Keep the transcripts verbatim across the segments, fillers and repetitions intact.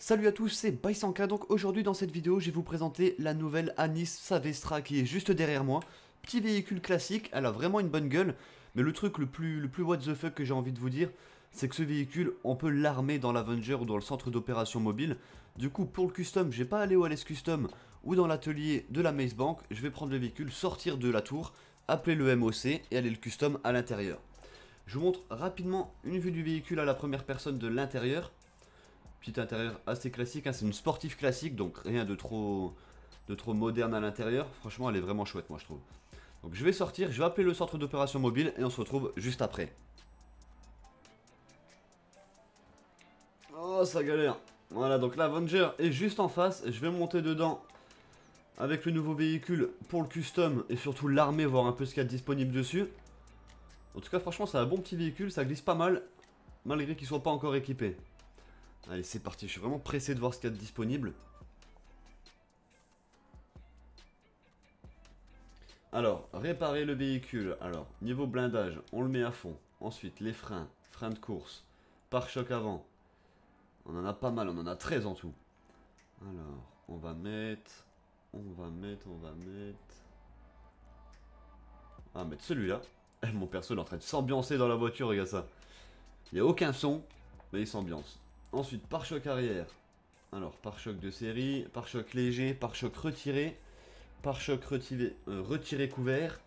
Salut à tous, c'est BySanka. Donc aujourd'hui dans cette vidéo, je vais vous présenter la nouvelle Annis Savestra qui est juste derrière moi. Petit véhicule classique, elle a vraiment une bonne gueule, mais le truc le plus, le plus what the fuck que j'ai envie de vous dire, c'est que ce véhicule, on peut l'armer dans l'Avenger ou dans le centre d'opération mobile. Du coup, pour le custom, je vais pas aller au L S Custom ou dans l'atelier de la Maze Bank, je vais prendre le véhicule, sortir de la tour, appeler le M O C et aller le custom à l'intérieur. Je vous montre rapidement une vue du véhicule à la première personne de l'intérieur. Petit intérieur assez classique, hein, c'est une sportive classique, donc rien de trop, de trop moderne à l'intérieur. Franchement, elle est vraiment chouette, moi, je trouve. Donc, je vais sortir, je vais appeler le centre d'opération mobile et on se retrouve juste après. Oh, ça galère. Voilà, donc l'Avenger est juste en face. Je vais monter dedans avec le nouveau véhicule pour le custom et surtout l'armer, voir un peu ce qu'il y a disponible dessus. En tout cas, franchement, c'est un bon petit véhicule, ça glisse pas mal, malgré qu'il ne soit pas encore équipé. Allez, c'est parti, je suis vraiment pressé de voir ce qu'il y a de disponible. Alors, réparer le véhicule. Alors, niveau blindage, on le met à fond. Ensuite, les freins, freins de course, pare-choc avant. On en a pas mal, on en a treize en tout. Alors, on va mettre... On va mettre, on va mettre... On va mettre celui-là. Mon perso, il est en train de s'ambiancer dans la voiture, regarde ça. Il n'y a aucun son, mais il s'ambiance. Ensuite, pare-choc arrière. Alors, pare-choc de série, pare-choc léger, pare-choc retiré, pare-choc retiré, euh, retiré couvert,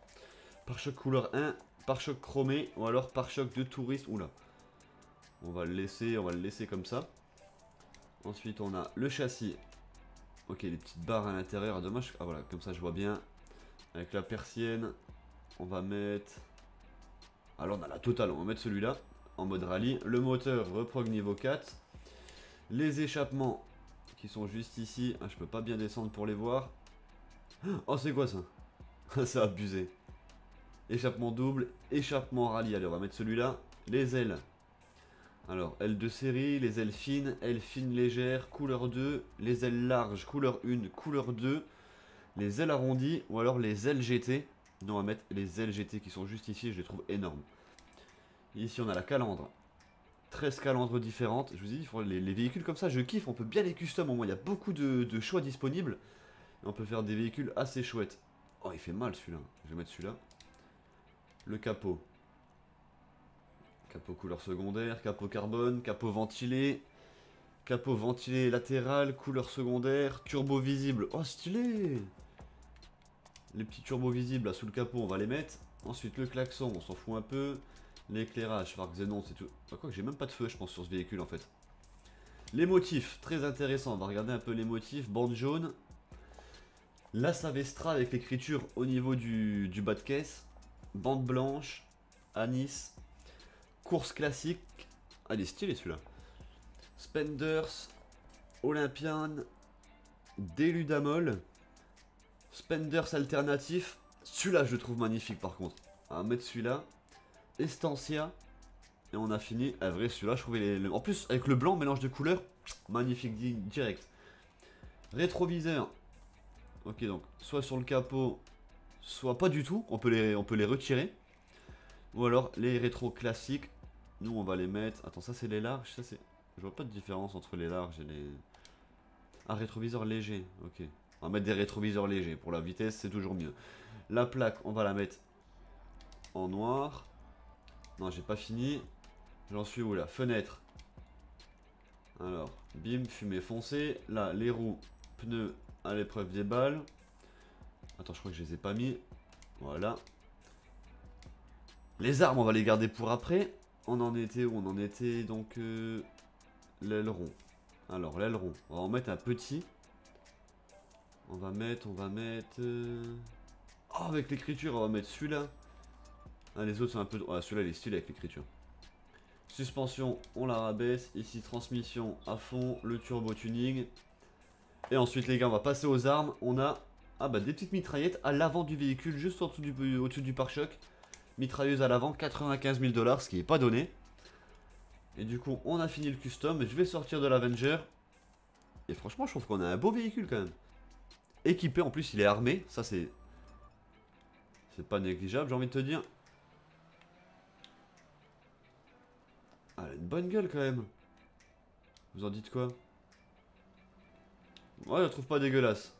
pare-choc couleur un, pare-choc chromé, ou alors pare-choc de touriste. Oula, on va le laisser, on va le laisser comme ça. Ensuite, on a le châssis. Ok, les petites barres à l'intérieur, dommage. Ah voilà, comme ça, je vois bien. Avec la persienne, on va mettre... Alors, on a la totale, on va mettre celui-là. En mode rallye, le moteur reprog niveau quatre, les échappements qui sont juste ici, ah, je peux pas bien descendre pour les voir. Oh, c'est quoi ça? Ça a abusé. Échappement double, échappement rallye, allez, on va mettre celui-là. Les ailes, alors ailes de série, les ailes fines, ailes fines légères, couleur deux, les ailes larges, couleur un, couleur deux, les ailes arrondies ou alors les ailes G T. Non, on va mettre les ailes G T qui sont juste ici, je les trouve énormes. Ici on a la calandre, treize calandres différentes. Je vous ai dit, les, les véhicules comme ça je kiffe, on peut bien les custom, au moins il y a beaucoup de, de choix disponibles. Et on peut faire des véhicules assez chouettes. Oh, il fait mal celui-là, je vais mettre celui-là. Le capot. Capot couleur secondaire, capot carbone, capot ventilé. Capot ventilé latéral, couleur secondaire, turbo visible. Oh, stylé! Les petits turbos visibles là sous le capot, on va les mettre. Ensuite le klaxon, on s'en fout un peu. L'éclairage, Farc Xenon, c'est tout. Bah, quoi que j'ai même pas de feu, je pense, sur ce véhicule en fait. Les motifs, très intéressant. On va regarder un peu les motifs. Bande jaune. La Savestra avec l'écriture au niveau du, du bas de caisse. Bande blanche. Annis. Course classique. Ah, il est stylé celui-là. Spenders. Olympian. Déludamol. Spenders alternatif. Celui-là, je le trouve magnifique par contre. On va mettre celui-là. Estancia, et on a fini. Ah, vrai, celui-là, je trouvais les, les... en plus avec le blanc, mélange de couleurs, magnifique direct. Rétroviseur, ok, donc soit sur le capot, soit pas du tout. On peut les, on peut les retirer, ou alors les rétros classiques. Nous, on va les mettre. Attends, ça c'est les larges, ça c'est. Je vois pas de différence entre les larges et les. Ah, rétroviseur léger, ok. On va mettre des rétroviseurs légers pour la vitesse, c'est toujours mieux. La plaque, on va la mettre en noir. Non, j'ai pas fini. J'en suis où là? Fenêtre. Alors, bim, fumée foncée. Là, les roues, pneus à l'épreuve des balles. Attends, je crois que je les ai pas mis. Voilà. Les armes, on va les garder pour après. On en était où? On en était donc euh, l'aileron. Alors, l'aileron, on va en mettre un petit. On va mettre, on va mettre... Euh... Oh, avec l'écriture, on va mettre celui-là. Ah, les autres c'est un peu... Ah, celui-là il est stylé avec l'écriture. Suspension, on la rabaisse. Ici transmission à fond. Le turbo tuning. Et ensuite les gars, on va passer aux armes. On a ah, bah, des petites mitraillettes à l'avant du véhicule, juste au-dessous du, au-dessous du pare-choc. Mitrailleuse à l'avant, quatre-vingt-quinze mille dollars, ce qui n'est pas donné. Et du coup on a fini le custom. Je vais sortir de l'Avenger. Et franchement je trouve qu'on a un beau véhicule quand même. Équipé, en plus il est armé. Ça c'est... C'est pas négligeable, j'ai envie de te dire. Ah, elle a une bonne gueule quand même. Vous en dites quoi? Ouais, je la trouve pas dégueulasse.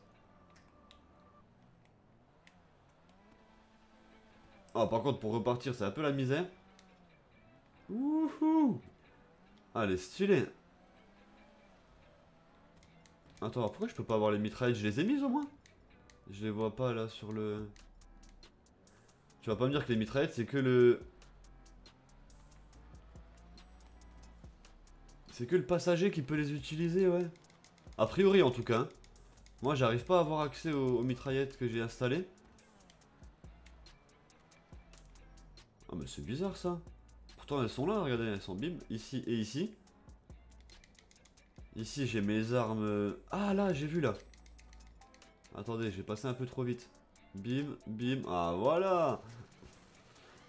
Ah, par contre, pour repartir, c'est un peu la misère. Wouhou! Ah, elle est stylée. Attends, pourquoi je peux pas avoir les mitraillettes? Je les ai mises au moins? Je les vois pas là sur le... Tu vas pas me dire que les mitraillettes, c'est que le... C'est que le passager qui peut les utiliser, ouais. A priori, en tout cas. Moi, j'arrive pas à avoir accès aux, aux mitraillettes que j'ai installées. Ah, mais c'est bizarre, ça. Pourtant, elles sont là, regardez, elles sont bim. Ici et ici. Ici, j'ai mes armes... Ah, là, j'ai vu, là. Attendez, j'ai passé un peu trop vite. Bim, bim. Ah, voilà.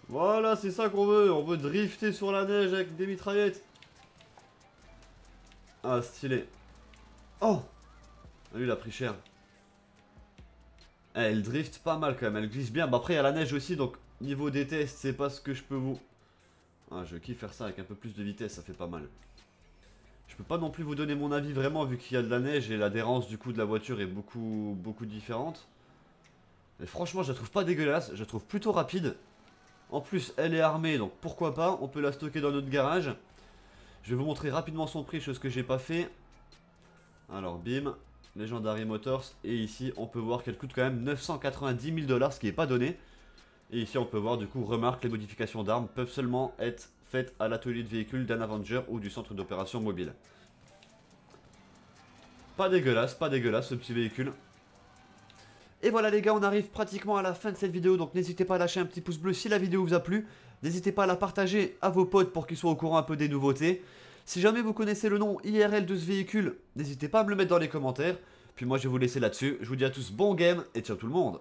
Voilà, c'est ça qu'on veut. On veut drifter sur la neige avec des mitraillettes. Ah, stylé. Oh! Lui, il a pris cher. Eh, elle drift pas mal quand même. Elle glisse bien. Bah, après, il y a la neige aussi. Donc, niveau des tests, c'est pas ce que je peux vous. Ah, je kiffe faire ça avec un peu plus de vitesse. Ça fait pas mal. Je peux pas non plus vous donner mon avis vraiment, vu qu'il y a de la neige et l'adhérence du coup de la voiture est beaucoup, beaucoup différente. Mais franchement, je la trouve pas dégueulasse. Je la trouve plutôt rapide. En plus, elle est armée. Donc, pourquoi pas? On peut la stocker dans notre garage. Je vais vous montrer rapidement son prix, chose que j'ai pas fait. Alors bim, Legendary Motors. Et ici on peut voir qu'elle coûte quand même neuf cent quatre-vingt-dix mille dollars, ce qui n'est pas donné. Et ici on peut voir du coup, remarque, les modifications d'armes peuvent seulement être faites à l'atelier de véhicules d'un Avenger ou du centre d'opération mobile. Pas dégueulasse, pas dégueulasse ce petit véhicule. Et voilà les gars, on arrive pratiquement à la fin de cette vidéo, donc n'hésitez pas à lâcher un petit pouce bleu si la vidéo vous a plu. N'hésitez pas à la partager à vos potes pour qu'ils soient au courant un peu des nouveautés. Si jamais vous connaissez le nom I R L de ce véhicule, n'hésitez pas à me le mettre dans les commentaires. Puis moi je vais vous laisser là-dessus, je vous dis à tous bon game et ciao tout le monde.